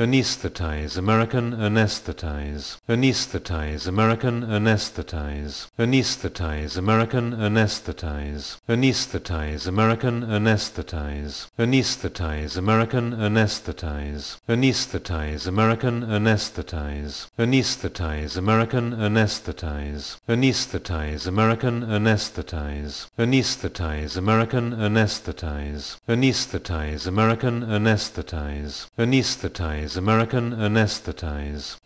Anaesthetise, American, anaesthetise. Anaesthetise, American, anaesthetise. Anaesthetise, American, anaesthetise. Anaesthetise, American, anaesthetise. Anaesthetise, American, anaesthetise. Anaesthetise, American, anaesthetise. Anaesthetise, American, anaesthetise. Anaesthetise, American, anaesthetise. Anaesthetise, American, anaesthetise. Anaesthetise, American, anaesthetise. Anaesthetise, American, anaesthetise. Anaesthetise, American, anaesthetise.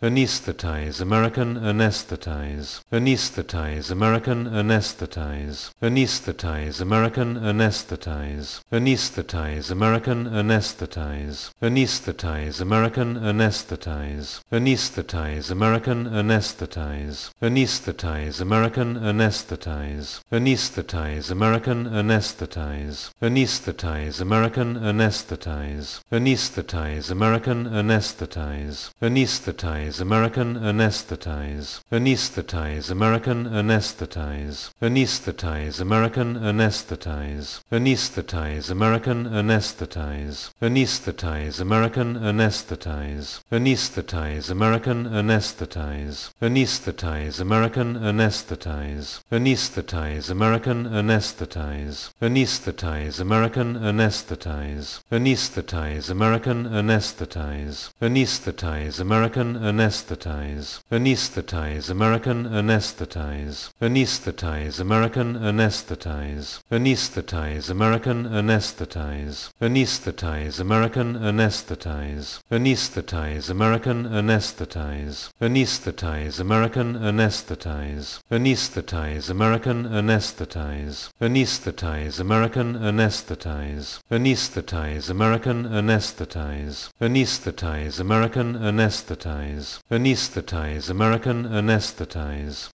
Anaesthetise, American, anaesthetise. Anaesthetise, American, anaesthetise. Anaesthetise, American, anaesthetise. Anaesthetise, American, anaesthetise. Anaesthetise, American, anaesthetise. Anaesthetise, American, anaesthetise. Anaesthetise, American, anaesthetise. Anaesthetise, American, anaesthetise. Anaesthetise, American, anaesthetise. Anaesthetise, American, anaesthetise. Anaesthetise, American, anaesthetise. Anaesthetise, American, anaesthetise. Anaesthetise, American, anaesthetise. Anaesthetise, American, anaesthetise. Anaesthetise, American, anaesthetise. Anaesthetise, American, anaesthetise. Anaesthetise, American, anaesthetise. Anaesthetise, American, anaesthetise. Anaesthetise, American, anaesthetise. Anaesthetise, American, anaesthetise. Anaesthetise, American, anaesthetise. Anaesthetise, American, anaesthetise. Anaesthetise, American, anaesthetise. Anaesthetise, American, anaesthetise. Anaesthetise, American, anaesthetise. Anaesthetise, American, anaesthetise. Anaesthetise, American, anaesthetise. Anaesthetise, American, anaesthetise. Anaesthetise, American, anaesthetise. Anaesthetise, American, anaesthetise. Anaesthetise, American, anaesthetise.